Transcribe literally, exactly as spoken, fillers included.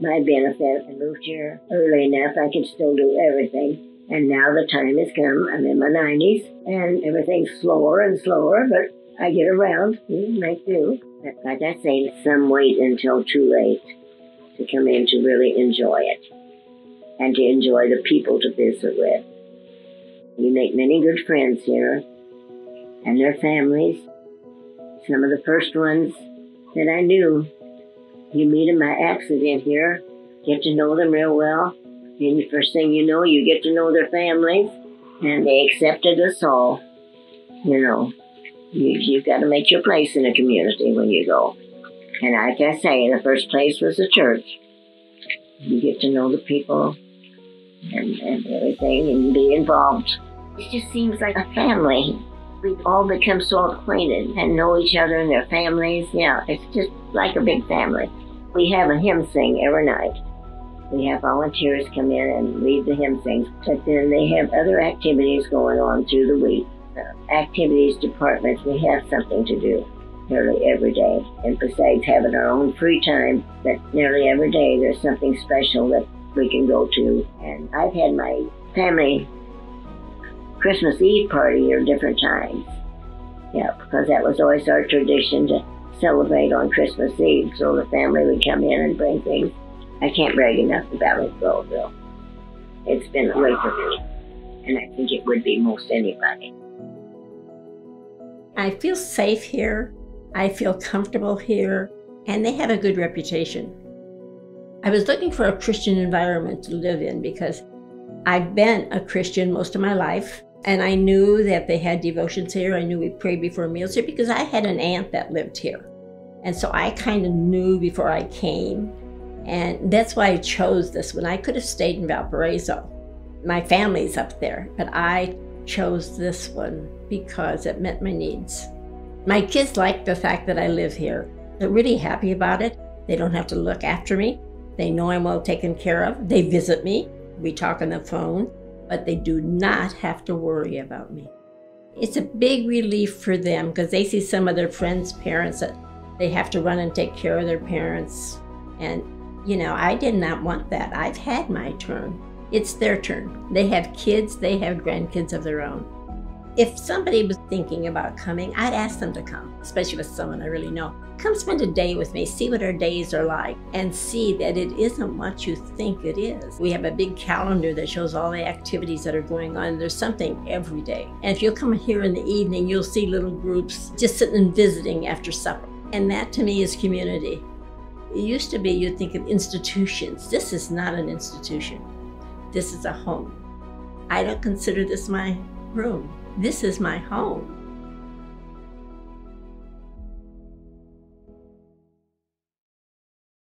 my benefit. I moved here early enough. I could still do everything. And now the time has come. I'm in my nineties, and everything's slower and slower, but I get around, make do. But like I say, some wait until too late to come in to really enjoy it and to enjoy the people to visit with. You make many good friends here and their families. Some of the first ones that I knew, you meet them by accident here, get to know them real well, and the first thing you know, you get to know their families, and they accepted us all, you know. You, you've got to make your place in a community when you go. And like I say, the first place was the church. You get to know the people and, and everything and be involved. It just seems like a family. We've all become so acquainted and know each other and their families. Yeah, it's just like a big family. We have a hymn sing every night. We have volunteers come in and read the hymn sings, but then they have other activities going on through the week. The activities departments, we have something to do nearly every day. And besides having our own free time, but nearly every day there's something special that we can go to. And I've had my family Christmas Eve party at different times. Yeah, because that was always our tradition to celebrate on Christmas Eve. So the family would come in and bring things. I can't brag enough about it, though. It's been away from me. And I think it would be most anybody. I feel safe here, I feel comfortable here, and they have a good reputation. I was looking for a Christian environment to live in because I've been a Christian most of my life, and I knew that they had devotions here, I knew we prayed before meals here because I had an aunt that lived here. And so I kind of knew before I came, and that's why I chose this one. I could have stayed in Valparaiso. My family's up there, but I chose this one because it met my needs. My kids like the fact that I live here. They're really happy about it. They don't have to look after me. They know I'm well taken care of. They visit me. We talk on the phone, but they do not have to worry about me. It's a big relief for them because they see some of their friends' parents that they have to run and take care of their parents. And, you know, I did not want that. I've had my turn. It's their turn. They have kids, they have grandkids of their own. If somebody was thinking about coming, I'd ask them to come, especially with someone I really know. Come spend a day with me, see what our days are like, and see that it isn't what you think it is. We have a big calendar that shows all the activities that are going on. There's something every day. And if you'll come here in the evening, you'll see little groups just sitting and visiting after supper. And that to me is community. It used to be you'd think of institutions. This is not an institution. This is a home. I don't consider this my room. This is my home.